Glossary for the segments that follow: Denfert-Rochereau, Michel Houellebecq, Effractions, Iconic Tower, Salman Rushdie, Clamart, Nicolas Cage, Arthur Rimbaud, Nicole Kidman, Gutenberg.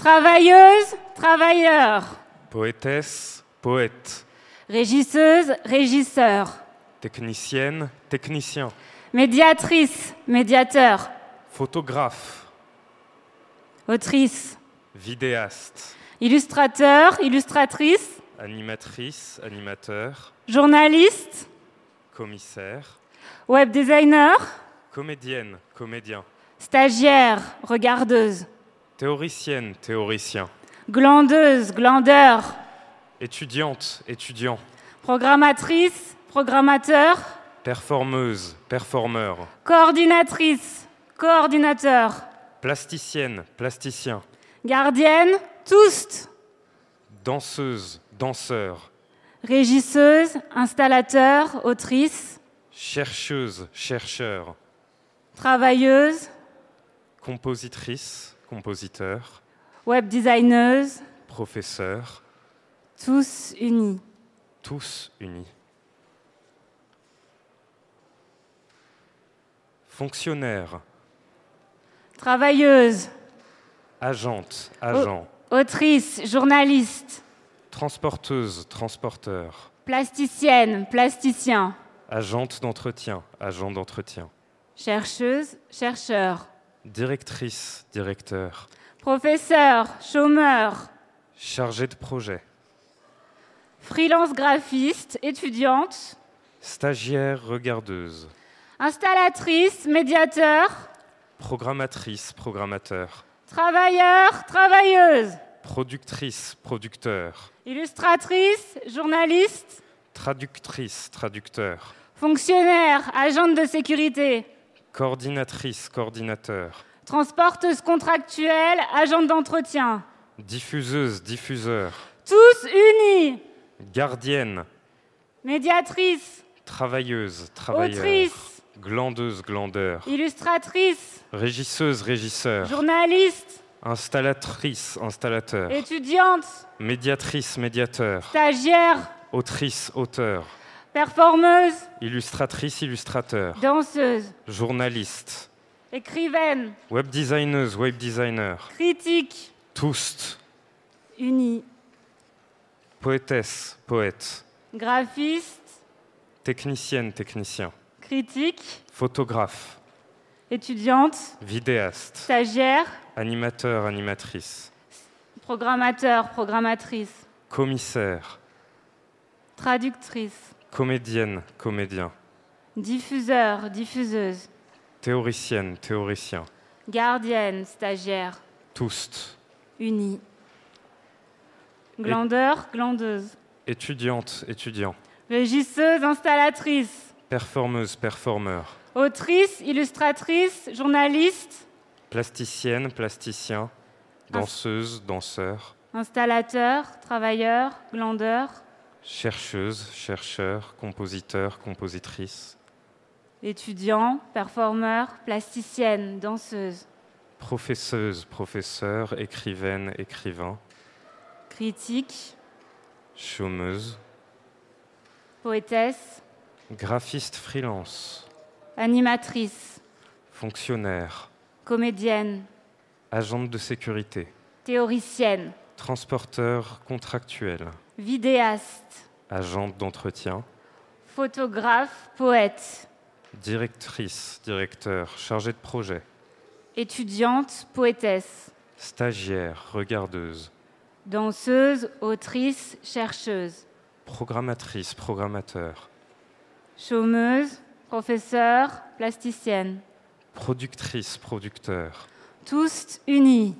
Travailleuse, travailleur. Poétesse, poète. Régisseuse, régisseur. Technicienne, technicien. Médiatrice, médiateur. Photographe. Autrice. Vidéaste. Illustrateur, illustratrice. Animatrice, animateur. Journaliste. Commissaire. Web designer. Comédienne, comédien. Stagiaire, regardeuse. Théoricienne, théoricien. Glandeuse, glandeur. Étudiante, étudiant. Programmatrice, programmateur. Performeuse, performeur. Coordinatrice, coordinateur. Plasticienne, plasticien. Gardienne, tous. Danseuse, danseur. Régisseuse, installateur, autrice. Chercheuse, chercheur. Travailleuse. Compositrice, compositeur. Web designeuse. Professeur. Tous unis. Tous unis. Fonctionnaire. Travailleuse. Agente, agent. Autrice, journaliste. Transporteuse, transporteur. Plasticienne, plasticien. Agente d'entretien, agent d'entretien. Chercheuse, chercheur. Directrice, directeur. Professeur, chômeur. Chargée de projet. Freelance graphiste, étudiante. Stagiaire, regardeuse. Installatrice, médiateur. Programmatrice, programmateur. Travailleur, travailleuse. Productrice, producteur. Illustratrice, journaliste. Traductrice, traducteur. Fonctionnaire, agente de sécurité. Coordinatrice, coordinateur. Transporteuse contractuelle, agente d'entretien. Diffuseuse, diffuseur. Tous unis. Gardienne. Médiatrice. Travailleuse, travailleur. Autrice. Glandeuse, glandeur. Illustratrice. Régisseuse, régisseur. Journaliste. Installatrice, installateur. Étudiante. Médiatrice, médiateur. Stagiaire. Autrice, auteur. Performeuse. Illustratrice, illustrateur. Danseuse. Journaliste. Écrivaine. Web designeuse, web designer. Critique. Tous. Unis. Poétesse, poète. Graphiste. Technicienne, technicien. Critique. Photographe. Étudiante. Vidéaste. Stagiaire. Animateur, animatrice. Programmateur, programmatrice. Commissaire. Traductrice. Comédienne, comédien. Diffuseur, diffuseuse. Théoricienne, théoricien. Gardienne, stagiaire. Tous. Unis. Glandeur, glandeuse. Étudiante, étudiant. Régisseuse, installatrice. Performeuse, performeur. Autrice, illustratrice, journaliste. Plasticienne, plasticien. Danseuse, danseur. Installateur, travailleur, glandeur. Chercheuse, chercheur, compositeur, compositrice. Étudiant, performeur, plasticienne, danseuse. Professeuse, professeur, écrivaine, écrivain. Critique. Chômeuse. Poétesse. Graphiste freelance. Animatrice. Fonctionnaire. Comédienne. Agente de sécurité. Théoricienne. Transporteur contractuel. Vidéaste. Agente d'entretien. Photographe, poète. Directrice, directeur, chargée de projet. Étudiante, poétesse. Stagiaire, regardeuse. Danseuse, autrice, chercheuse. Programmatrice, programmateur. Chômeuse, professeur, plasticienne. Productrice, producteur. Tous unis.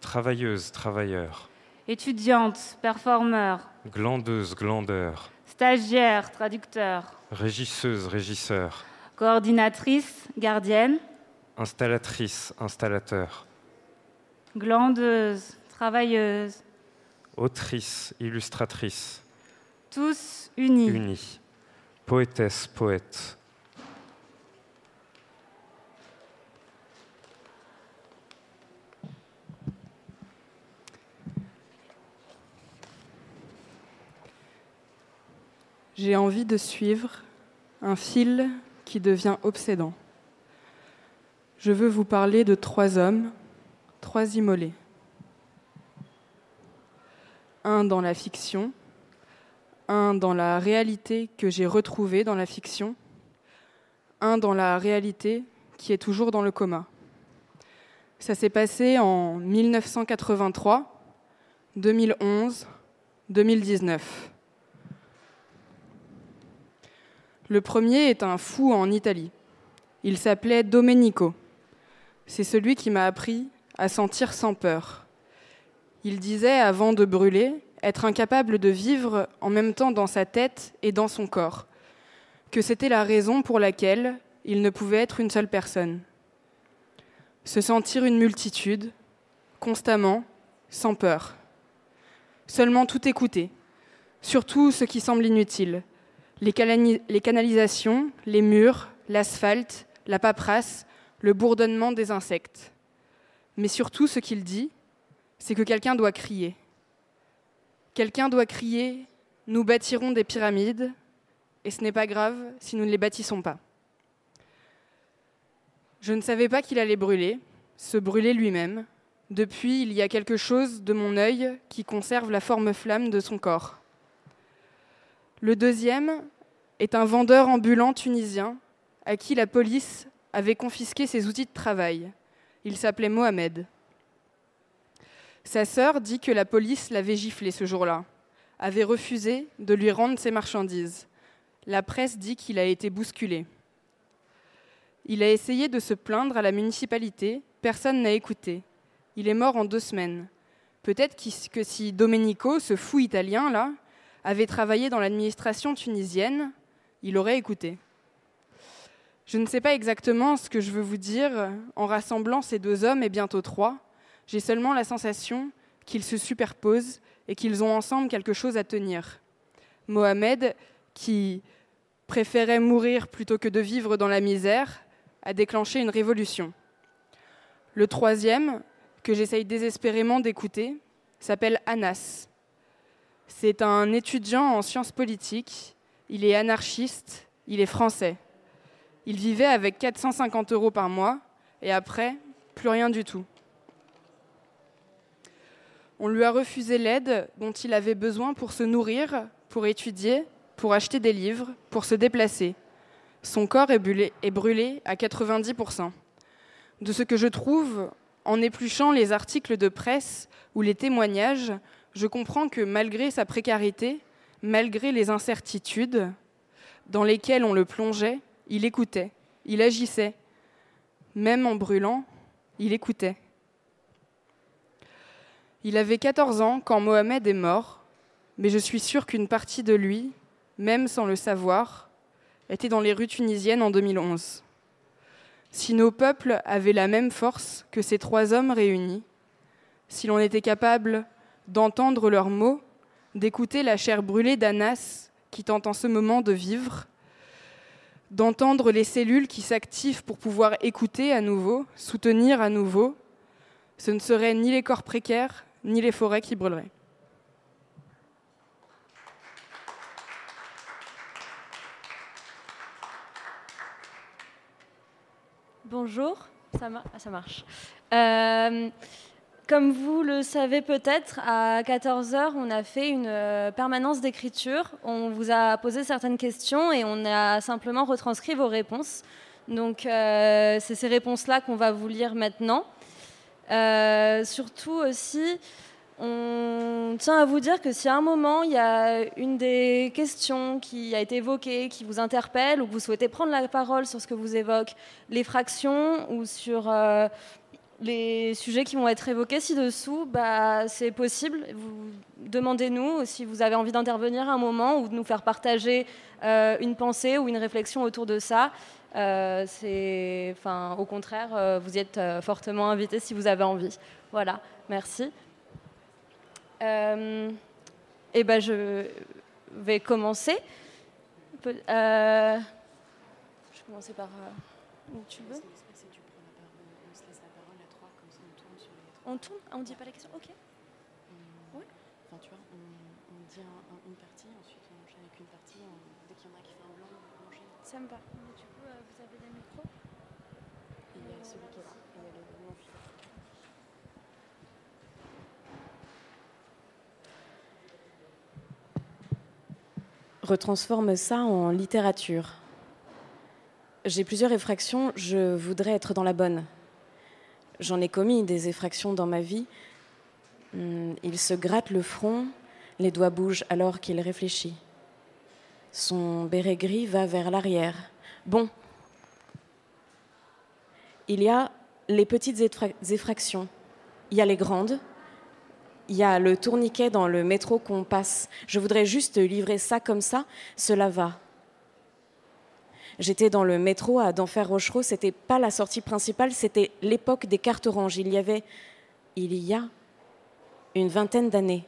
Travailleuse, travailleur. Étudiante, performeur. Glandeuse, glandeur. Stagiaire, traducteur. Régisseuse, régisseur. Coordinatrice, gardienne. Installatrice, installateur. Glandeuse, travailleuse. Autrice, illustratrice. Tous unis. Unis. Poétesse, poète. J'ai envie de suivre un fil qui devient obsédant. Je veux vous parler de trois hommes 3 immolés. Un dans la fiction, un dans la réalité que j'ai retrouvée dans la fiction, un dans la réalité qui est toujours dans le coma. Ça s'est passé en 1983, 2011, 2019. Le premier est un fou en Italie. Il s'appelait Domenico. C'est celui qui m'a appris à sentir sans peur. Il disait, avant de brûler, être incapable de vivre en même temps dans sa tête et dans son corps, que c'était la raison pour laquelle il ne pouvait être une seule personne. Se sentir une multitude, constamment, sans peur. Seulement tout écouter, surtout ce qui semble inutile. Les canalisations, les murs, l'asphalte, la paperasse, le bourdonnement des insectes. Mais surtout, ce qu'il dit, c'est que quelqu'un doit crier. Quelqu'un doit crier « Nous bâtirons des pyramides, et ce n'est pas grave si nous ne les bâtissons pas. » Je ne savais pas qu'il allait brûler, se brûler lui-même. Depuis, il y a quelque chose de mon œil qui conserve la forme flamme de son corps. Le deuxième est un vendeur ambulant tunisien à qui la police avait confisqué ses outils de travail. Il s'appelait Mohamed. Sa sœur dit que la police l'avait giflé ce jour-là, avait refusé de lui rendre ses marchandises. La presse dit qu'il a été bousculé. Il a essayé de se plaindre à la municipalité, personne n'a écouté. Il est mort en 2 semaines. Peut-être que si Domenico, ce fou italien là, avait travaillé dans l'administration tunisienne, il aurait écouté. Je ne sais pas exactement ce que je veux vous dire en rassemblant ces 2 hommes et bientôt 3. J'ai seulement la sensation qu'ils se superposent et qu'ils ont ensemble quelque chose à tenir. Mohamed, qui préférait mourir plutôt que de vivre dans la misère, a déclenché une révolution. Le troisième, que j'essaye désespérément d'écouter, s'appelle Anas. C'est un étudiant en sciences politiques, il est anarchiste, il est français. Il vivait avec 450 € par mois, et après, plus rien du tout. On lui a refusé l'aide dont il avait besoin pour se nourrir, pour étudier, pour acheter des livres, pour se déplacer. Son corps est brûlé à 90%. De ce que je trouve, en épluchant les articles de presse ou les témoignages, je comprends que malgré sa précarité, malgré les incertitudes dans lesquelles on le plongeait, il écoutait, il agissait. Même en brûlant, il écoutait. Il avait 14 ans quand Mohamed est mort, mais je suis sûre qu'une partie de lui, même sans le savoir, était dans les rues tunisiennes en 2011. Si nos peuples avaient la même force que ces 3 hommes réunis, si l'on était capable d'entendre leurs mots, d'écouter la chair brûlée d'Anas qui tente en ce moment de vivre, d'entendre les cellules qui s'activent pour pouvoir écouter à nouveau, soutenir à nouveau, ce ne seraient ni les corps précaires, ni les forêts qui brûleraient. Bonjour, ça marche. Comme vous le savez peut-être, à 14h, on a fait une permanence d'écriture. On vous a posé certaines questions et on a simplement retranscrit vos réponses. Donc, c'est ces réponses-là qu'on va vous lire maintenant. Surtout aussi, on tient à vous dire que si à un moment, il y a une des questions qui a été évoquée, qui vous interpelle, ou que vous souhaitez prendre la parole sur ce que vous évoque, les fractions ou sur... les sujets qui vont être évoqués ci-dessous, c'est possible. Demandez-nous si vous avez envie d'intervenir à un moment ou de nous faire partager une pensée ou une réflexion autour de ça. Au contraire, vous y êtes fortement invités si vous avez envie. Voilà, merci. Je vais commencer. Je vais commencer par... où tu veux ? On dit pas la question. Ok. On dit une partie, ensuite on enchaîne avec une partie. Dès qu'il y en a qui fait un blanc, on enchaîne. Ça me va. Mais du coup, vous avez des micros. Il y a celui qui est là. retransforme ça en littérature. J'ai plusieurs effractions, je voudrais être dans la bonne. J'en ai commis des effractions dans ma vie. Il se gratte le front, les doigts bougent alors qu'il réfléchit. Son béret gris va vers l'arrière. Bon. Il y a les petites effractions. Il y a les grandes. Il y a le tourniquet dans le métro qu'on passe. Je voudrais juste livrer ça comme ça. Cela va. J'étais dans le métro à Denfert-Rochereau. C'était pas la sortie principale, c'était l'époque des cartes oranges. Il y a une vingtaine d'années.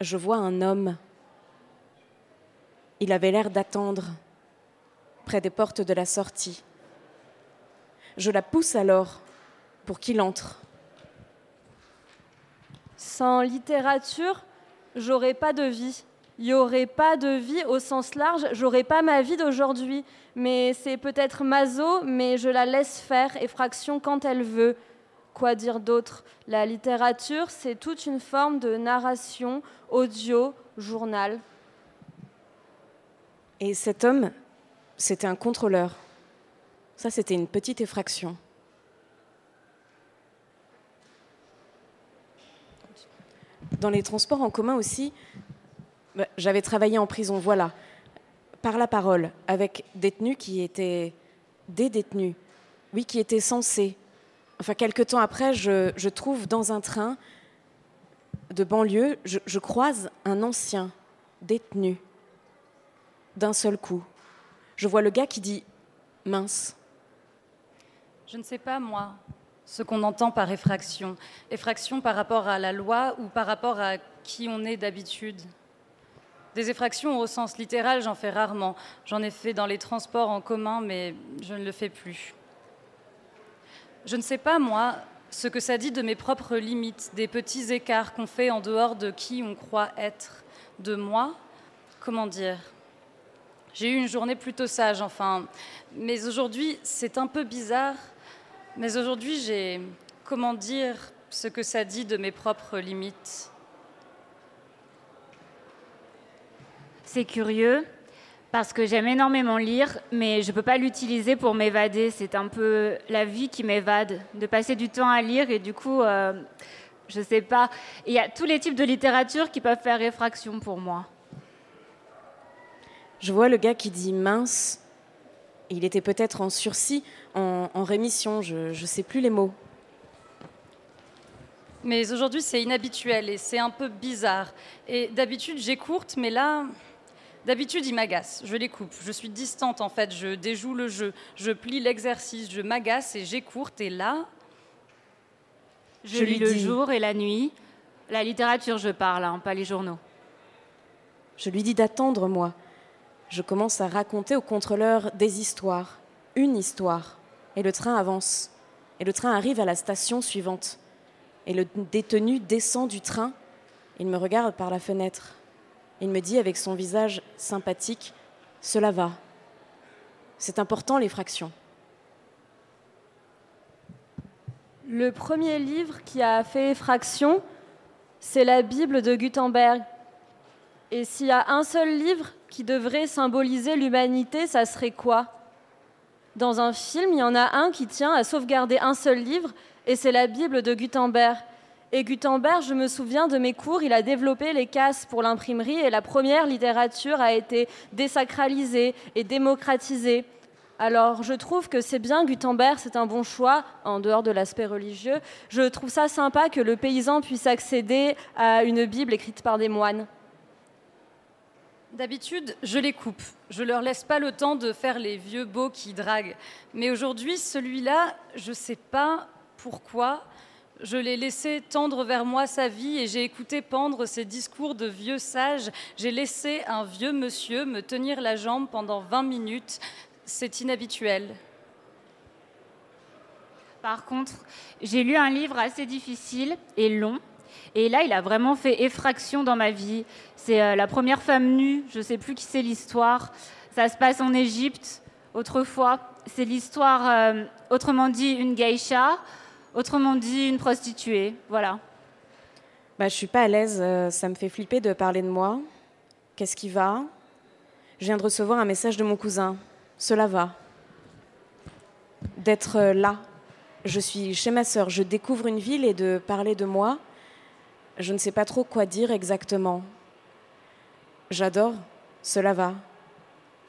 Je vois un homme. Il avait l'air d'attendre près des portes de la sortie. Je la pousse alors pour qu'il entre. Sans littérature, j'aurais pas de vie. Il n'y aurait pas de vie au sens large, j'aurais pas ma vie d'aujourd'hui. Mais c'est peut-être maso, mais je la laisse faire, effraction quand elle veut. Quoi dire d'autre? La littérature, c'est toute une forme de narration, audio, journal. Et cet homme, c'était un contrôleur. Ça, c'était une petite effraction. Dans les transports en commun aussi, j'avais travaillé en prison, voilà, par la parole, avec des détenus qui étaient censés. Enfin, quelques temps après, je trouve dans un train de banlieue, je croise un ancien détenu. D'un seul coup, je vois le gars qui dit « mince ». Je ne sais pas, moi, ce qu'on entend par effraction. Effraction par rapport à la loi ou par rapport à qui on est d'habitude. Des effractions au sens littéral, j'en fais rarement. J'en ai fait dans les transports en commun, mais je ne le fais plus. Je ne sais pas, moi, ce que ça dit de mes propres limites, des petits écarts qu'on fait en dehors de qui on croit être. De moi, comment dire ? J'ai eu une journée plutôt sage, enfin. Mais aujourd'hui, c'est un peu bizarre. Mais aujourd'hui, j'ai... Comment dire ce que ça dit de mes propres limites ? C'est curieux, parce que j'aime énormément lire, mais je ne peux pas l'utiliser pour m'évader. C'est un peu la vie qui m'évade, de passer du temps à lire, et du coup, je ne sais pas. Il y a tous les types de littérature qui peuvent faire effraction pour moi. Je vois le gars qui dit « mince ». Il était peut-être en sursis, en rémission, je ne sais plus les mots. Mais aujourd'hui, c'est inhabituel et c'est un peu bizarre. Et d'habitude, j'écourte, mais là... D'habitude, il m'agace, je les coupe. Je suis distante, en fait, je déjoue le jeu. Je plie l'exercice, je m'agace et j'écourte. Et là... Je lis le jour et la nuit. La littérature, je parle, hein, pas les journaux. Je lui dis d'attendre, moi. Je commence à raconter au contrôleur des histoires, une histoire. Et le train avance. Et le train arrive à la station suivante. Et le détenu descend du train. Il me regarde par la fenêtre. Il me dit avec son visage sympathique, « Cela va. C'est important, l'effraction. » Le premier livre qui a fait effraction, c'est la Bible de Gutenberg. Et s'il y a un seul livre qui devrait symboliser l'humanité, ça serait quoi? Dans un film, il y en a un qui tient à sauvegarder un seul livre, et c'est la Bible de Gutenberg. Et Gutenberg, je me souviens de mes cours, il a développé les casses pour l'imprimerie, et la première littérature a été désacralisée et démocratisée. Alors, je trouve que c'est bien, Gutenberg, c'est un bon choix, en dehors de l'aspect religieux. Je trouve ça sympa que le paysan puisse accéder à une Bible écrite par des moines. D'habitude, je les coupe. Je leur laisse pas le temps de faire les vieux beaux qui draguent. Mais aujourd'hui, celui-là, je sais pas pourquoi, je l'ai laissé tendre vers moi sa vie et j'ai écouté pendre ses discours de vieux sages. J'ai laissé un vieux monsieur me tenir la jambe pendant 20 minutes. C'est inhabituel. Par contre, j'ai lu un livre assez difficile et long. Et là, il a vraiment fait effraction dans ma vie. C'est la première femme nue, je ne sais plus qui c'est l'histoire. Ça se passe en Égypte, autrefois. C'est l'histoire, autrement dit, une geisha, autrement dit, une prostituée. Voilà. Bah, je ne suis pas à l'aise, ça me fait flipper de parler de moi. Qu'est-ce qui va? Je viens de recevoir un message de mon cousin. Cela va. D'être là. Je suis chez ma sœur, je découvre une ville et de parler de moi, je ne sais pas trop quoi dire exactement. J'adore, cela va.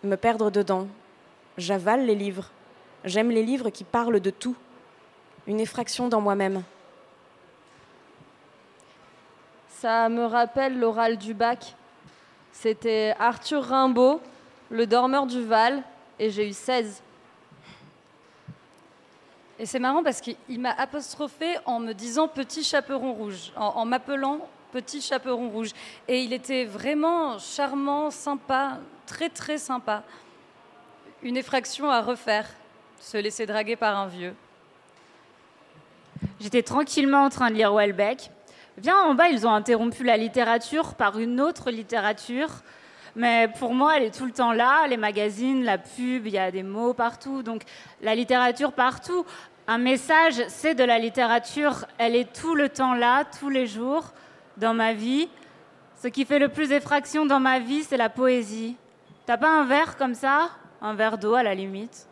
Me perdre dedans. J'avale les livres. J'aime les livres qui parlent de tout. Une effraction dans moi-même. Ça me rappelle l'oral du bac. C'était Arthur Rimbaud, le dormeur du Val, et j'ai eu 16. Et c'est marrant parce qu'il m'a apostrophée en me disant petit chaperon rouge, en m'appelant petit chaperon rouge. Et il était vraiment charmant, sympa, très très sympa. Une effraction à refaire, se laisser draguer par un vieux. J'étais tranquillement en train de lire Houellebecq. Bien en bas, ils ont interrompu la littérature par une autre littérature. Mais pour moi, elle est tout le temps là, les magazines, la pub, il y a des mots partout. Donc la littérature partout. Un message, c'est de la littérature. Elle est tout le temps là, tous les jours, dans ma vie. Ce qui fait le plus effraction dans ma vie, c'est la poésie. T'as pas un verre comme ça? Un verre d'eau à la limite.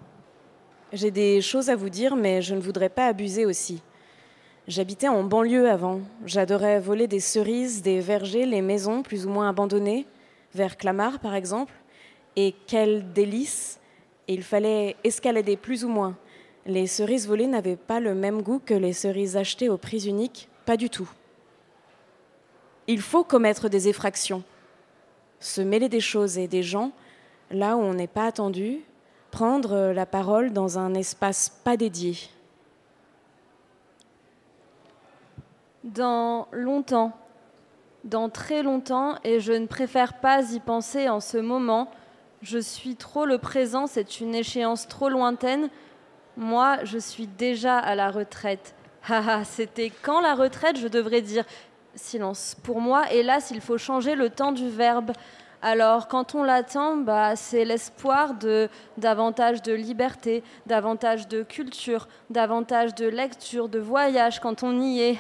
J'ai des choses à vous dire, mais je ne voudrais pas abuser aussi. J'habitais en banlieue avant. J'adorais voler des cerises, des vergers, les maisons plus ou moins abandonnées, vers Clamart par exemple. Et quel délice! Et il fallait escalader plus ou moins. Les cerises volées n'avaient pas le même goût que les cerises achetées aux prises uniques, pas du tout. Il faut commettre des effractions, se mêler des choses et des gens là où on n'est pas attendu, prendre la parole dans un espace pas dédié. Dans longtemps, dans très longtemps, et je ne préfère pas y penser en ce moment, je suis trop le présent, c'est une échéance trop lointaine, moi je suis déjà à la retraite. Haha, c'était quand la retraite, je devrais dire silence. Pour moi, hélas, il faut changer le temps du verbe. Alors quand on l'attend, c'est l'espoir de davantage de liberté, davantage de culture, davantage de lecture, de voyage quand on y est.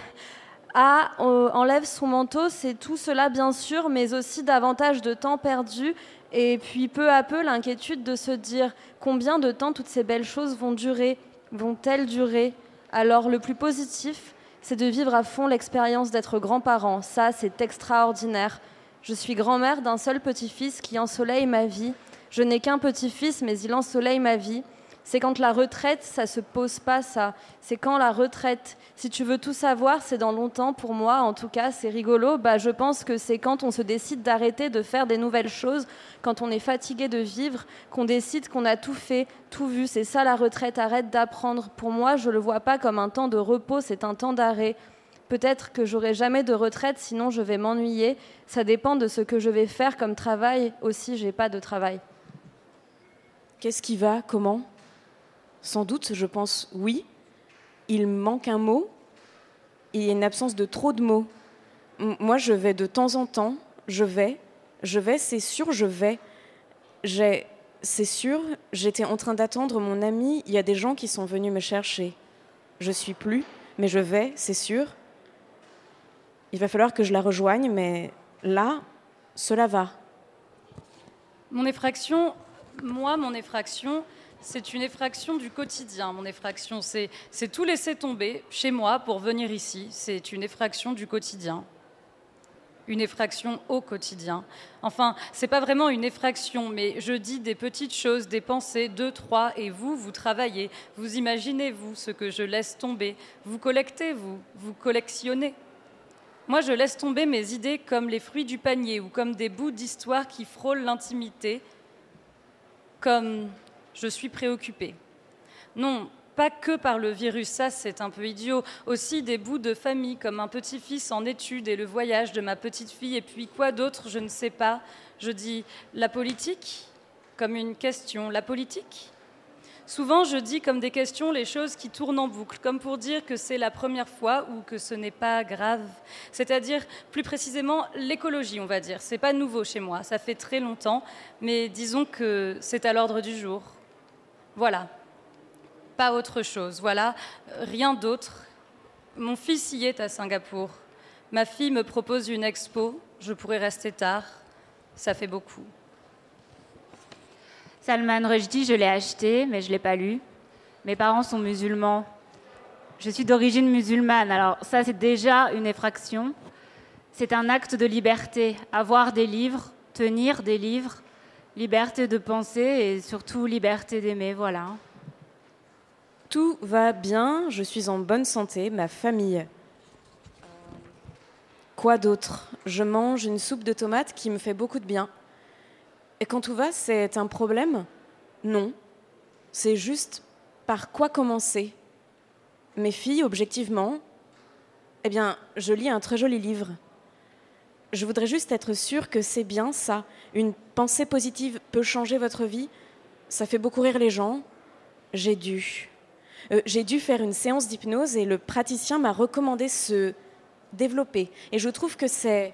Ah, on enlève son manteau, c'est tout cela bien sûr, mais aussi davantage de temps perdu. Et puis peu à peu, l'inquiétude de se dire combien de temps toutes ces belles choses vont durer, vont-elles durer? Alors le plus positif, c'est de vivre à fond l'expérience d'être grand-parent. Ça, c'est extraordinaire. Je suis grand-mère d'un seul petit-fils qui ensoleille ma vie. Je n'ai qu'un petit-fils, mais il ensoleille ma vie. C'est quand la retraite, ça se pose pas, ça. C'est quand la retraite. Si tu veux tout savoir, c'est dans longtemps. Pour moi, en tout cas, c'est rigolo. Je pense que c'est quand on se décide d'arrêter de faire des nouvelles choses, quand on est fatigué de vivre, qu'on décide qu'on a tout fait, tout vu. C'est ça, la retraite. Arrête d'apprendre. Pour moi, je le vois pas comme un temps de repos, c'est un temps d'arrêt. Peut-être que j'aurai jamais de retraite, sinon je vais m'ennuyer. Ça dépend de ce que je vais faire comme travail. Aussi, j'ai pas de travail. Qu'est-ce qui va? Comment? Sans doute, je pense, oui. Il manque un mot. Il y a une absence de trop de mots. Moi, je vais de temps en temps. Je vais, c'est sûr, je vais. C'est sûr, j'étais en train d'attendre mon ami. Il y a des gens qui sont venus me chercher. Je suis plus, mais je vais, c'est sûr. Il va falloir que je la rejoigne, mais là, cela va. Mon effraction, c'est une effraction du quotidien. Mon effraction, c'est tout laisser tomber chez moi pour venir ici. C'est une effraction du quotidien. Une effraction au quotidien. Enfin, c'est pas vraiment une effraction, mais je dis des petites choses, des pensées, 2, 3, et vous travaillez. Vous imaginez-vous ce que je laisse tomber. Vous collectez, vous collectionnez. Moi, je laisse tomber mes idées comme les fruits du panier ou comme des bouts d'histoire qui frôlent l'intimité, comme je suis préoccupée. Non, pas que par le virus, ça c'est un peu idiot, aussi des bouts de famille comme un petit-fils en études et le voyage de ma petite-fille et puis quoi d'autre, je ne sais pas. Je dis la politique comme une question, la politique ? Souvent, je dis comme des questions les choses qui tournent en boucle, comme pour dire que c'est la première fois ou que ce n'est pas grave. C'est-à-dire, plus précisément, l'écologie, on va dire. C'est pas nouveau chez moi, ça fait très longtemps, mais disons que c'est à l'ordre du jour. Voilà. Pas autre chose, voilà. Rien d'autre. Mon fils y est à Singapour. Ma fille me propose une expo, je pourrais rester tard. Ça fait beaucoup. Salman Rushdie, je l'ai acheté, mais je ne l'ai pas lu. Mes parents sont musulmans. Je suis d'origine musulmane. Alors ça, c'est déjà une effraction. C'est un acte de liberté. Avoir des livres, tenir des livres, liberté de penser et surtout liberté d'aimer, voilà. Tout va bien, je suis en bonne santé, ma famille. Quoi d'autre? Je mange une soupe de tomates qui me fait beaucoup de bien. Et quand tout va, c'est un problème? Non. C'est juste par quoi commencer? Mes filles, objectivement, eh bien, je lis un très joli livre. Je voudrais juste être sûre que c'est bien ça. Une pensée positive peut changer votre vie. Ça fait beaucoup rire les gens. J'ai dû faire une séance d'hypnose et le praticien m'a recommandé se développer. Et je trouve que c'est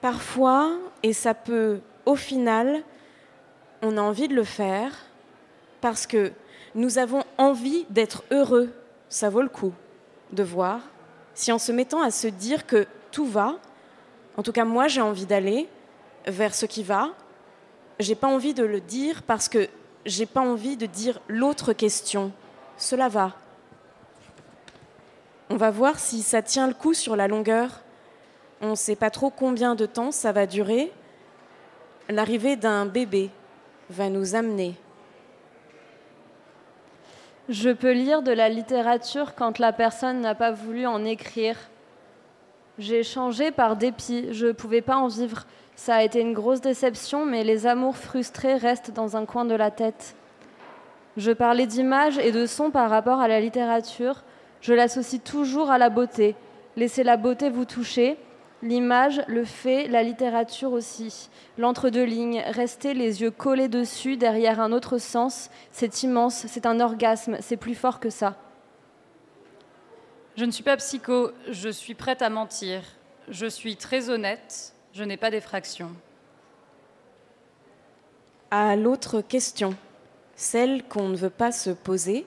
parfois, et ça peut, au final, on a envie de le faire parce que nous avons envie d'être heureux. Ça vaut le coup de voir. Si en se mettant à se dire que tout va, en tout cas moi j'ai envie d'aller vers ce qui va, j'ai pas envie de le dire parce que j'ai pas envie de dire l'autre question. Cela va. On va voir si ça tient le coup sur la longueur. On sait pas trop combien de temps ça va durer. L'arrivée d'un bébé va nous amener. Je peux lire de la littérature quand la personne n'a pas voulu en écrire. J'ai changé par dépit, je ne pouvais pas en vivre. Ça a été une grosse déception, mais les amours frustrés restent dans un coin de la tête. Je parlais d'images et de sons par rapport à la littérature. Je l'associe toujours à la beauté. Laissez la beauté vous toucher. L'image, le fait, la littérature aussi. L'entre-deux lignes, rester les yeux collés dessus, derrière un autre sens, c'est immense, c'est un orgasme, c'est plus fort que ça. Je ne suis pas psycho, je suis prête à mentir. Je suis très honnête, je n'ai pas d'effraction. À l'autre question, celle qu'on ne veut pas se poser,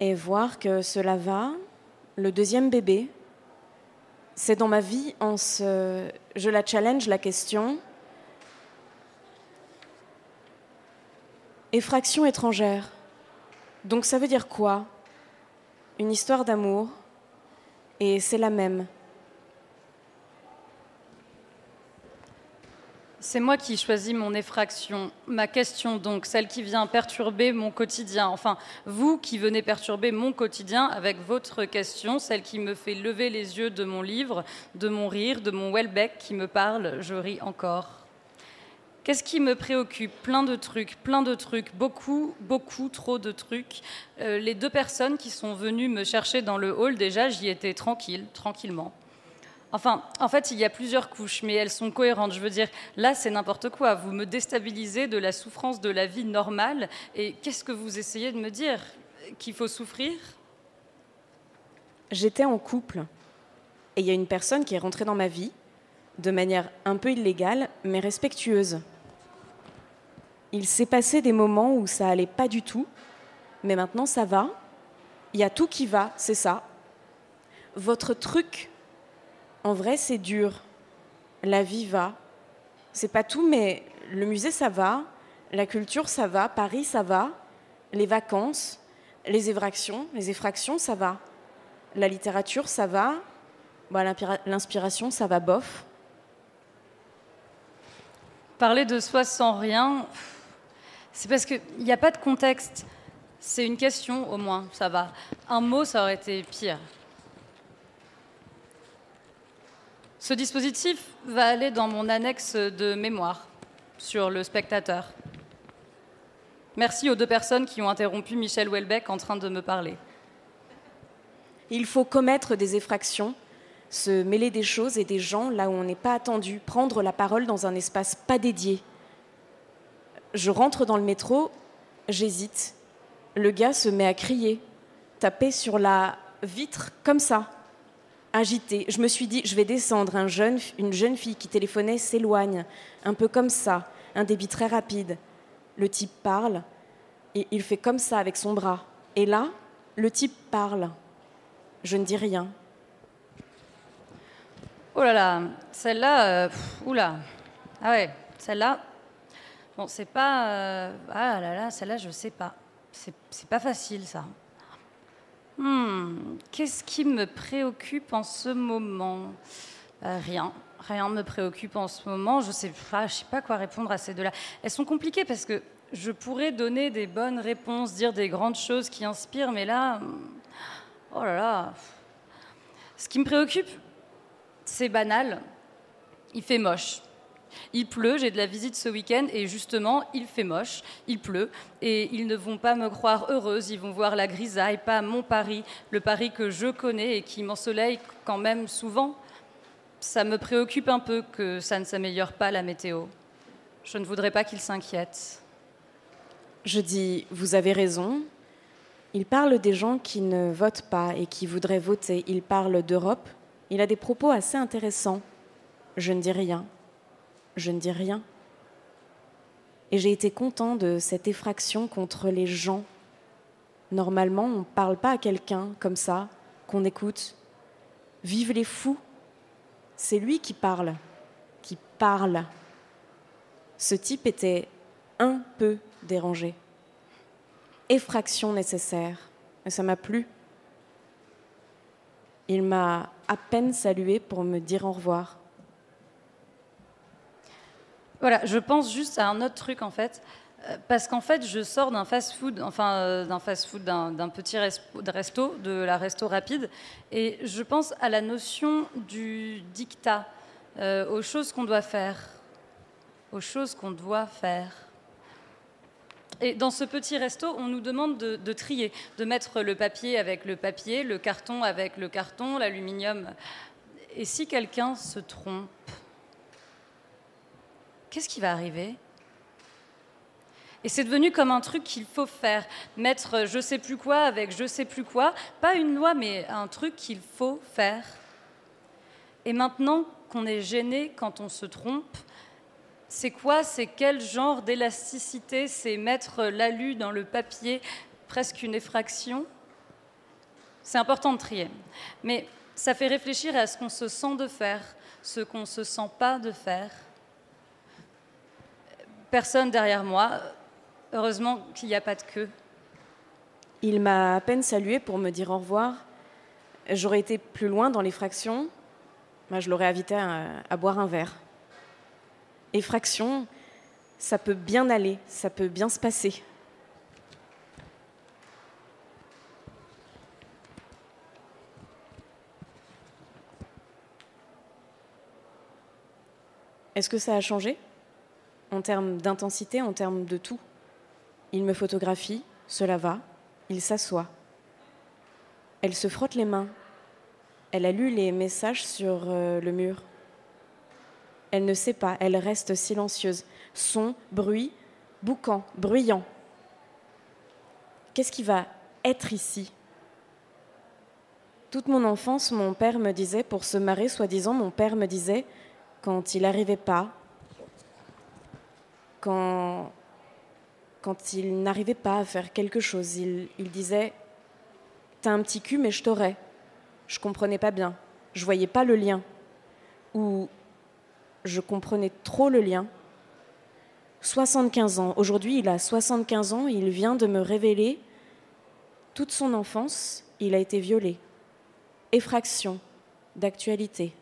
et voir que cela va, le deuxième bébé. C'est dans ma vie, je la challenge, la question. Effraction étrangère. Donc ça veut dire quoi? Une histoire d'amour. Et c'est la même. C'est moi qui choisis mon effraction. Ma question donc, celle qui vient perturber mon quotidien. Enfin, vous qui venez perturber mon quotidien avec votre question, celle qui me fait lever les yeux de mon livre, de mon rire, de mon Welbeck qui me parle, je ris encore. Qu'est-ce qui me préoccupe? Plein de trucs, beaucoup, beaucoup trop de trucs. Les deux personnes qui sont venues me chercher dans le hall, déjà, j'y étais tranquillement. Enfin, en fait, il y a plusieurs couches, mais elles sont cohérentes. Je veux dire, là, c'est n'importe quoi. Vous me déstabilisez de la souffrance de la vie normale. Et qu'est-ce que vous essayez de me dire? Qu'il faut souffrir? J'étais en couple. Et il y a une personne qui est rentrée dans ma vie, de manière un peu illégale, mais respectueuse. Il s'est passé des moments où ça allait pas du tout. Mais maintenant, ça va. Il y a tout qui va, c'est ça. Votre truc... En vrai, c'est dur. La vie va. C'est pas tout, mais le musée, ça va. La culture, ça va. Paris, ça va. Les vacances, les effractions, ça va. La littérature, ça va. Bon, l'inspiration, ça va bof. Parler de soi sans rien, c'est parce qu'il n'y a pas de contexte. C'est une question, au moins, ça va. Un mot, ça aurait été pire. Ce dispositif va aller dans mon annexe de mémoire sur le spectateur. Merci aux deux personnes qui ont interrompu Michel Houellebecq en train de me parler. Il faut commettre des effractions, se mêler des choses et des gens là où on n'est pas attendu, prendre la parole dans un espace pas dédié. Je rentre dans le métro, j'hésite. Le gars se met à crier, taper sur la vitre comme ça. Agitée, je me suis dit, je vais descendre. Une jeune fille qui téléphonait s'éloigne, un peu comme ça, un débit très rapide. Le type parle, et il fait comme ça avec son bras. Et là, le type parle. Je ne dis rien. Oh là là, celle-là, oula, ah ouais, celle-là, bon, c'est pas, ah là là, celle-là, je sais pas, c'est pas facile, ça. Qu'est-ce qui me préoccupe en ce moment? Rien. Rien me préoccupe en ce moment. Je sais pas quoi répondre à ces deux-là. Elles sont compliquées parce que je pourrais donner des bonnes réponses, dire des grandes choses qui inspirent, mais là, oh là là. Ce qui me préoccupe, c'est banal. Il fait moche. Il pleut, j'ai de la visite ce week-end et justement, il fait moche, il pleut et ils ne vont pas me croire heureuse, ils vont voir la grisaille, pas mon Paris, le Paris que je connais et qui m'ensoleille quand même souvent. Ça me préoccupe un peu que ça ne s'améliore pas la météo. Je ne voudrais pas qu'ils s'inquiètent. Je dis, vous avez raison. Il parle des gens qui ne votent pas et qui voudraient voter. Il parle d'Europe. Il a des propos assez intéressants. Je ne dis rien. Je ne dis rien. Et j'ai été content de cette effraction contre les gens. Normalement, on ne parle pas à quelqu'un comme ça, qu'on écoute. Vive les fous. C'est lui qui parle. Qui parle. Ce type était un peu dérangé. Effraction nécessaire. Et ça m'a plu. Il m'a à peine salué pour me dire au revoir. Voilà, je pense juste à un autre truc en fait, parce qu'en fait je sors d'un fast-food, d'un petit resto, de la resto rapide, et je pense à la notion du dictat, aux choses qu'on doit faire, aux choses qu'on doit faire. Et dans ce petit resto, on nous demande de trier, de mettre le papier avec le papier, le carton avec le carton, l'aluminium. Et si quelqu'un se trompe? Qu'est-ce qui va arriver? Et c'est devenu comme un truc qu'il faut faire. Mettre je sais plus quoi avec je sais plus quoi. Pas une loi, mais un truc qu'il faut faire. Et maintenant qu'on est gêné quand on se trompe, c'est quoi? C'est quel genre d'élasticité? C'est mettre l'alu dans le papier, presque une effraction? C'est important de trier. Mais ça fait réfléchir à ce qu'on se sent de faire, ce qu'on se sent pas de faire. Personne derrière moi. Heureusement qu'il n'y a pas de queue. Il m'a à peine salué pour me dire au revoir. J'aurais été plus loin dans l'effraction. Moi, je l'aurais invité à boire un verre. Effraction, ça peut bien aller, ça peut bien se passer. Est-ce que ça a changé ? En termes d'intensité, en termes de tout. Il me photographie, cela va, il s'assoit. Elle se frotte les mains. Elle a lu les messages sur le mur. Elle ne sait pas, elle reste silencieuse. Son, bruit, boucan, bruyant. Qu'est-ce qui va être ici? Toute mon enfance, mon père me disait, pour se marrer, soi-disant, mon père me disait, quand il n'arrivait pas, Quand il n'arrivait pas à faire quelque chose, il disait « T'as un petit cul, mais je t'aurai. » Je comprenais pas bien. Je voyais pas le lien. Ou je comprenais trop le lien. 75 ans. Aujourd'hui, il a 75 ans. Il vient de me révéler. Toute son enfance, il a été violé. Effraction d'actualité.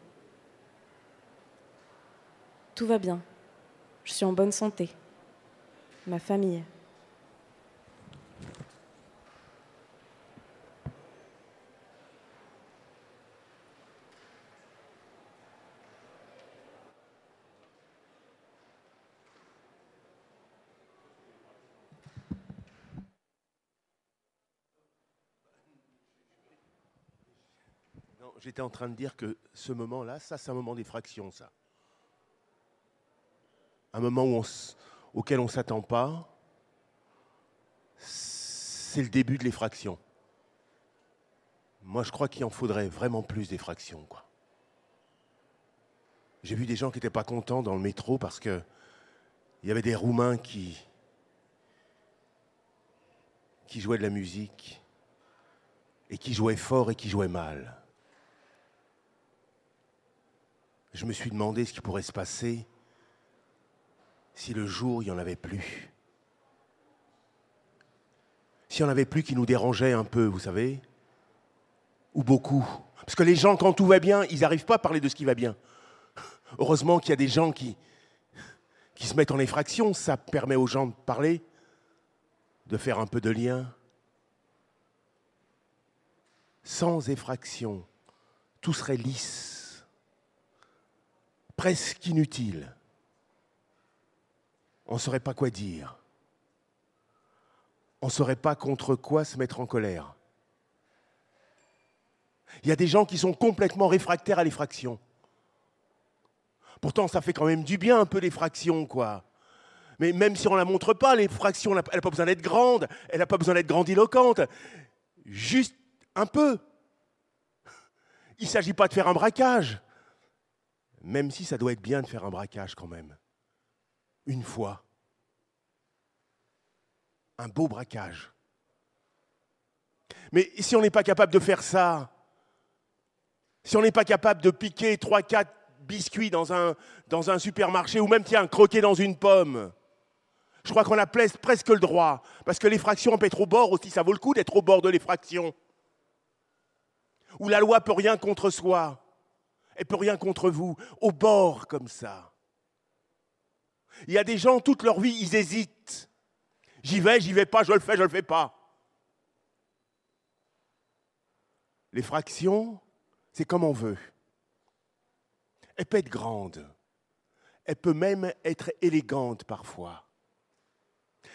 Tout va bien. Je suis en bonne santé. Ma famille. Non, j'étais en train de dire que ce moment-là, ça, c'est un moment d'effraction, ça. Un moment auquel on ne s'attend pas, c'est le début de l'effraction. Moi, je crois qu'il en faudrait vraiment plus d'effraction. J'ai vu des gens qui n'étaient pas contents dans le métro parce qu'il y avait des Roumains qui jouaient de la musique et qui jouaient fort et qui jouaient mal. je me suis demandé ce qui pourrait se passer si le jour, il n'y en avait plus. S'il n'y en avait plus qui nous dérangeait un peu, vous savez, ou beaucoup. Parce que les gens, quand tout va bien, ils n'arrivent pas à parler de ce qui va bien. Heureusement qu'il y a des gens qui se mettent en effraction, ça permet aux gens de parler, de faire un peu de lien. Sans effraction, tout serait lisse, presque inutile. On ne saurait pas quoi dire. On ne saurait pas contre quoi se mettre en colère. Il y a des gens qui sont complètement réfractaires à l'effraction. Pourtant, ça fait quand même du bien un peu l'effraction, quoi. Mais même si on ne la montre pas, l'effraction, elle n'a pas besoin d'être grande, elle n'a pas besoin d'être grandiloquente. Juste un peu. Il ne s'agit pas de faire un braquage. Même si ça doit être bien de faire un braquage quand même. Une fois. Un beau braquage. Mais si on n'est pas capable de faire ça, si on n'est pas capable de piquer 3-4 biscuits dans un supermarché, ou même, tiens, croquer dans une pomme, je crois qu'on a presque le droit, parce que l'effraction, on peut être au bord aussi, ça vaut le coup d'être au bord de l'effraction. Où la loi peut rien contre soi, elle peut rien contre vous, au bord comme ça. Il y a des gens, toute leur vie, ils hésitent. J'y vais pas, je le fais pas. L'effraction, c'est comme on veut. Elle peut être grande. Elle peut même être élégante parfois.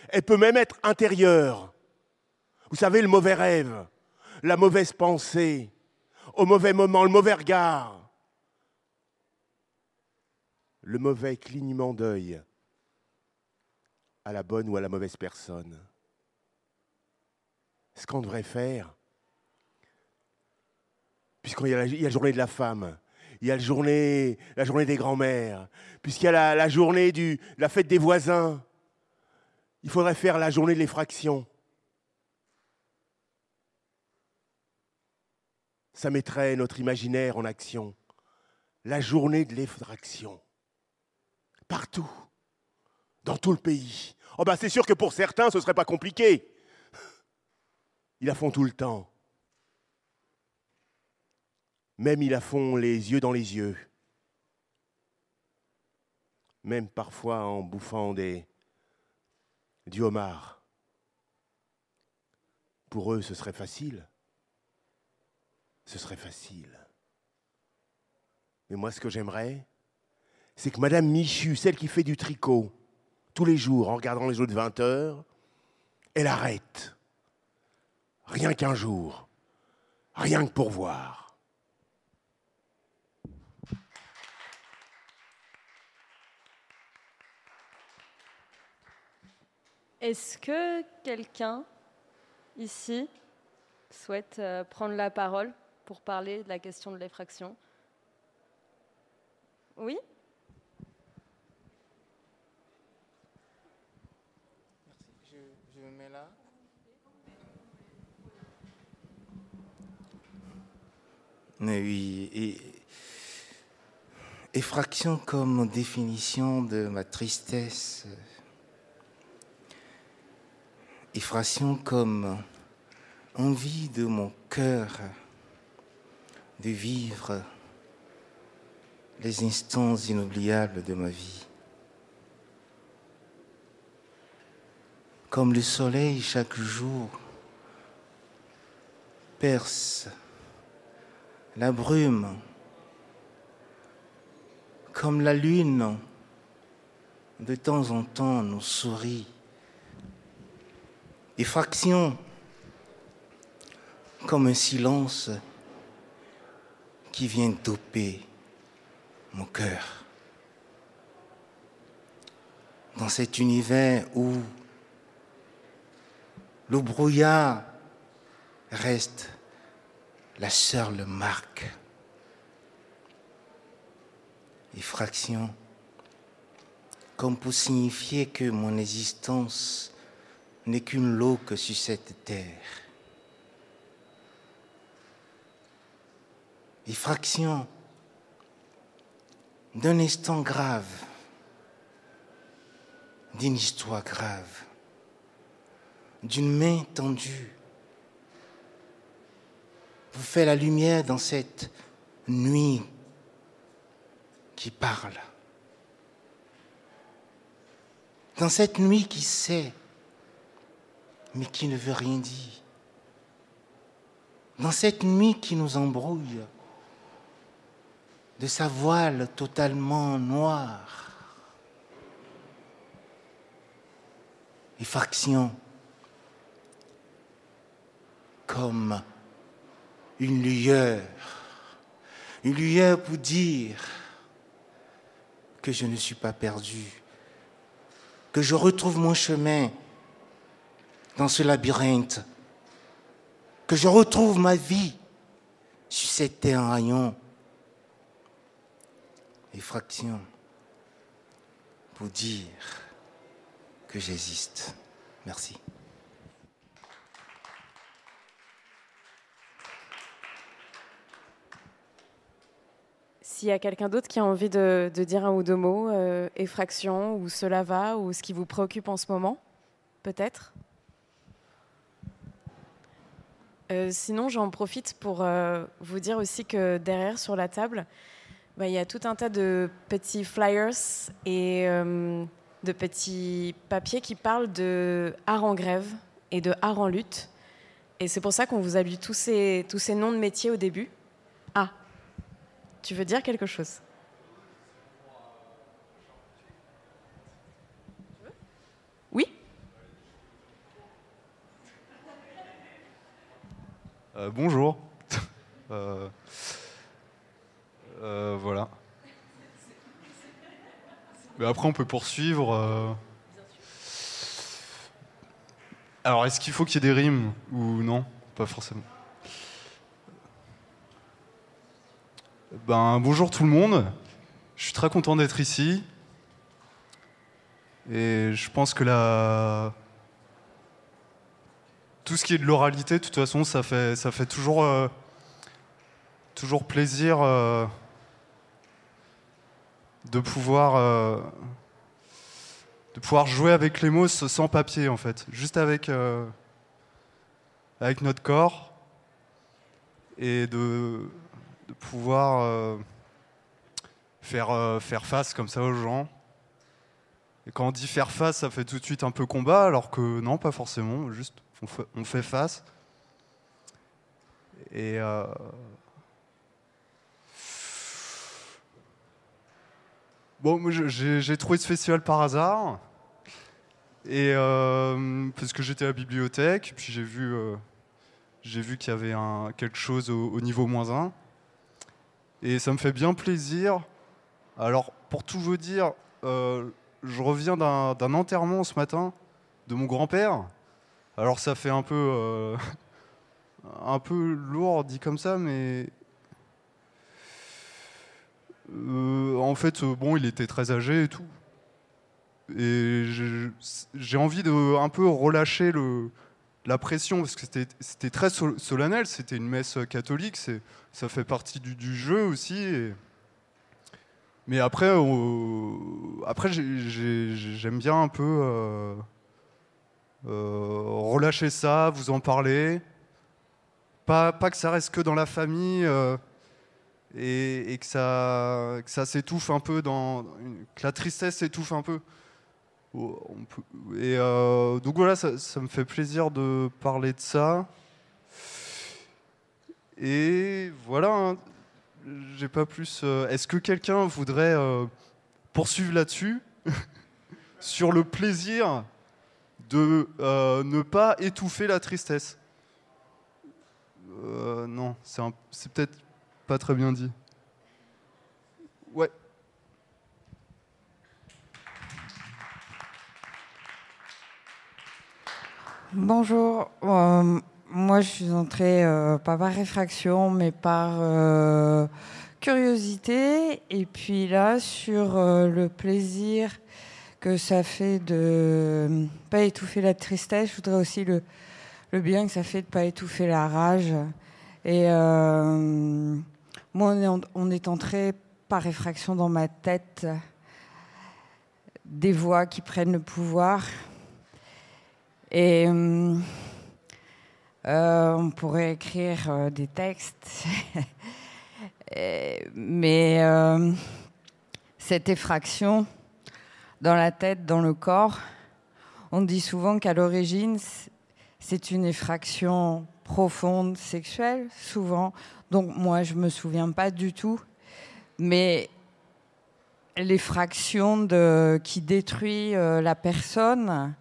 Elle peut même être intérieure. Vous savez, le mauvais rêve, la mauvaise pensée, au mauvais moment, le mauvais regard, le mauvais clignement d'œil à la bonne ou à la mauvaise personne. Ce qu'on devrait faire, puisqu'il y a la journée de la femme, il y a la journée des grands-mères, puisqu'il y a la journée de la fête des voisins, il faudrait faire la journée de l'effraction. Ça mettrait notre imaginaire en action. La journée de l'effraction. Partout, dans tout le pays. Oh ben c'est sûr que pour certains, ce ne serait pas compliqué. Ils la font tout le temps. Même ils la font les yeux dans les yeux. Même parfois en bouffant du homard. Pour eux, ce serait facile. Ce serait facile. Mais moi, ce que j'aimerais, c'est que Madame Michu, celle qui fait du tricot, tous les jours, en regardant les jeux de 20 heures, elle arrête. Rien qu'un jour. Rien que pour voir. Est-ce que quelqu'un, ici, souhaite prendre la parole pour parler de la question de l'effraction? Oui? Merci, je me mets là. Mais oui, effraction comme définition de ma tristesse. Effraction comme envie de mon cœur de vivre les instants inoubliables de ma vie. Comme le soleil chaque jour perce la brume, comme la lune de temps en temps nous sourit. Effraction, comme un silence qui vient doper mon cœur. Dans cet univers où le brouillard reste la seule marque. Effraction, comme pour signifier que mon existence n'est qu'une loque sur cette terre. Effraction, d'un instant grave, d'une histoire grave, d'une main tendue pour faire la lumière dans cette nuit qui parle, dans cette nuit qui sait mais qui ne veut rien dire, dans cette nuit qui nous embrouille de sa voile totalement noire. Effraction, comme une lueur pour dire que je ne suis pas perdu, que je retrouve mon chemin dans ce labyrinthe, que je retrouve ma vie sur cette terre en rayon. Effraction pour dire que j'existe. Merci. S'il y a quelqu'un d'autre qui a envie de dire un ou deux mots, effraction ou cela va ou ce qui vous préoccupe en ce moment, peut-être. Sinon, j'en profite pour vous dire aussi que derrière, sur la table, bah, y a tout un tas de petits flyers et de petits papiers qui parlent de art en grève et de art en lutte. Et c'est pour ça qu'on vous a lu tous ces noms de métiers au début. Ah, tu veux dire quelque chose? Oui. Bonjour. Voilà. Mais après, on peut poursuivre. Alors, est-ce qu'il faut qu'il y ait des rimes ou non? Pas forcément. Ben, bonjour tout le monde. Je suis très content d'être ici. Et je pense que la... tout ce qui est de l'oralité, de toute façon, ça fait toujours, toujours plaisir... De pouvoir jouer avec les mots sans papier, en fait. Juste avec notre corps. Et de pouvoir faire face comme ça aux gens. Et quand on dit faire face, ça fait tout de suite un peu combat, alors que non, pas forcément. Juste, on fait face. Et... Bon, j'ai trouvé ce festival par hasard, et, parce que j'étais à la bibliothèque, puis j'ai vu qu'il y avait quelque chose au niveau -1, et ça me fait bien plaisir. Alors, pour tout vous dire, je reviens d'un enterrement ce matin de mon grand-père, alors ça fait un peu lourd dit comme ça, mais... en fait, bon, il était très âgé et tout. Et j'ai envie de un peu relâcher la pression, parce que c'était très solennel, c'était une messe catholique, ça fait partie du jeu aussi. Mais après, j'aime bien un peu relâcher ça, vous en parler. Pas que ça reste que dans la famille... Et que ça s'étouffe un peu, que la tristesse s'étouffe un peu. Et donc voilà, ça me fait plaisir de parler de ça. Et voilà, hein, j'ai pas plus... Est-ce que quelqu'un voudrait poursuivre là-dessus sur le plaisir de ne pas étouffer la tristesse? Non, c'est peut-être... pas très bien dit. Ouais. Bonjour. Moi, je suis entrée pas par effraction, mais par curiosité. Et puis là, sur le plaisir que ça fait de pas étouffer la tristesse, je voudrais aussi le bien que ça fait de pas étouffer la rage. Et... Moi, on est entré par effraction dans ma tête des voix qui prennent le pouvoir. Et on pourrait écrire des textes, mais cette effraction dans la tête, dans le corps, on dit souvent qu'à l'origine, c'est une effraction profonde, sexuelle, souvent. Donc moi, je ne me souviens pas du tout. Mais l'effraction qui détruit la personne,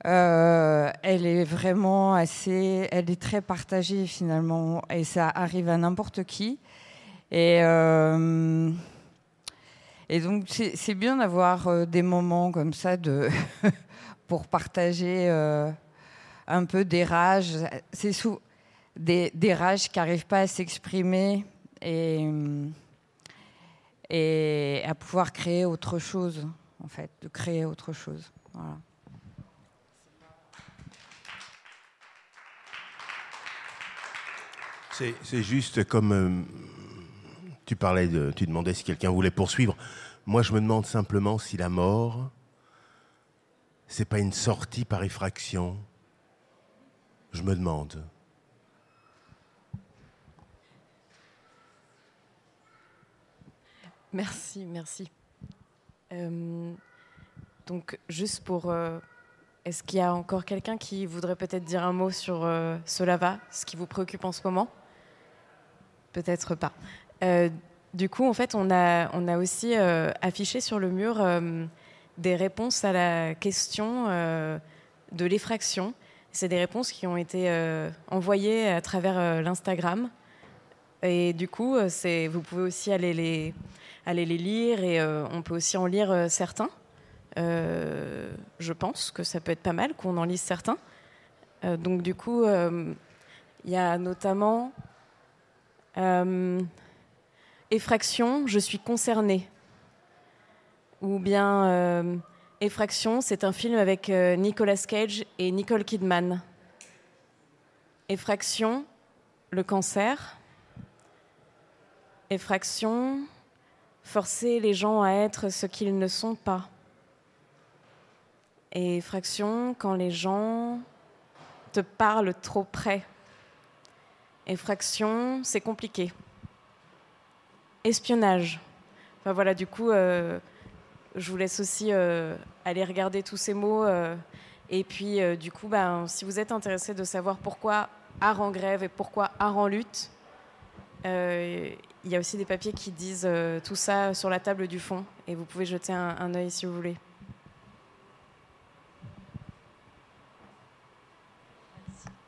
elle est vraiment assez... Elle est très partagée, finalement. Et ça arrive à n'importe qui. Et donc, c'est bien d'avoir des moments comme ça pour partager... un peu des rages, c'est des rages qui n'arrivent pas à s'exprimer et à pouvoir créer autre chose, en fait, de créer autre chose. Voilà. C'est juste comme tu parlais, tu demandais si quelqu'un voulait poursuivre. Moi, je me demande simplement si la mort, c'est pas une sortie par effraction. Je me demande. Merci, merci. Donc, juste pour... est-ce qu'il y a encore quelqu'un qui voudrait peut-être dire un mot sur Solava, ce qui vous préoccupe en ce moment? Peut-être pas. Du coup, en fait, on a aussi affiché sur le mur des réponses à la question de l'effraction. C'est des réponses qui ont été envoyées à travers l'Instagram. Et du coup, vous pouvez aussi aller les lire et on peut aussi en lire certains. Je pense que ça peut être pas mal qu'on en lise certains. Donc du coup, il y a notamment effraction, je suis concernée. Ou bien... Effraction, c'est un film avec Nicolas Cage et Nicole Kidman. Effraction, le cancer. Effraction, forcer les gens à être ce qu'ils ne sont pas. Et effraction, quand les gens te parlent trop près. Effraction, c'est compliqué. Espionnage. Enfin voilà, du coup... je vous laisse aussi aller regarder tous ces mots. Et puis, du coup, si vous êtes intéressé de savoir pourquoi art en grève et pourquoi art en lutte, il y a aussi des papiers qui disent tout ça sur la table du fond. Et vous pouvez jeter un œil si vous voulez.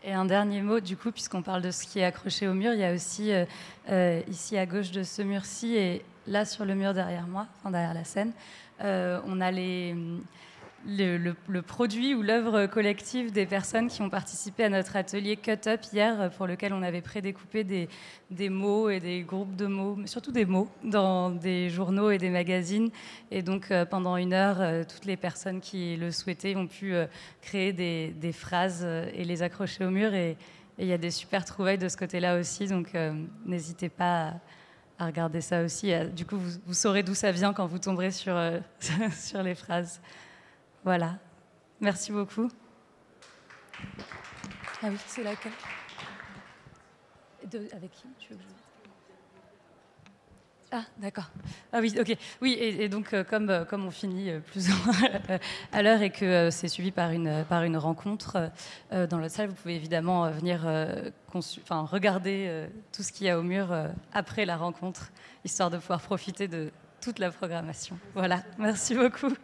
Et un dernier mot, du coup, puisqu'on parle de ce qui est accroché au mur, il y a aussi, ici à gauche de ce mur-ci, et là sur le mur derrière moi, enfin derrière la scène, on a le produit ou l'œuvre collective des personnes qui ont participé à notre atelier Cut Up hier, pour lequel on avait prédécoupé des mots et des groupes de mots, mais surtout des mots, dans des journaux et des magazines. Et donc pendant une heure, toutes les personnes qui le souhaitaient ont pu créer des phrases et les accrocher au mur. Et il y a des super trouvailles de ce côté-là aussi, donc n'hésitez pas à regarder ça aussi. Du coup, vous saurez d'où ça vient quand vous tomberez sur les phrases. Voilà. Merci beaucoup. Ah oui, c'est laquelle? Avec qui tu veux que je... Ah, d'accord. Ah oui, ok. Oui, et donc, comme on finit plus ou moins à l'heure et que c'est suivi par une rencontre dans l'autre salle, vous pouvez évidemment venir regarder tout ce qu'il y a au mur après la rencontre, histoire de pouvoir profiter de toute la programmation. Voilà. Merci beaucoup.